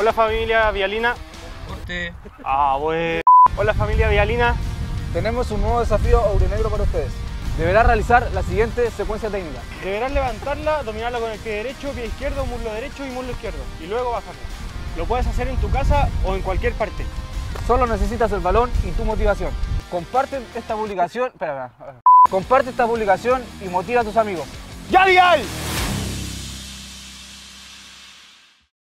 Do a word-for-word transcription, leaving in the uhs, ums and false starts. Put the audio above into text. Hola familia Vialina. Corte. Ah, bueno. Hola familia Vialina. Tenemos un nuevo desafío aurinegro para ustedes. Deberá realizar la siguiente secuencia técnica. Deberás levantarla, dominarla con el pie derecho, pie izquierdo, muslo derecho y muslo izquierdo. Y luego bajarla. Lo puedes hacer en tu casa o en cualquier parte. Solo necesitas el balón y tu motivación. Comparte esta publicación... Espera, espera. Comparte esta publicación y motiva a tus amigos. ¡Ya, Vial!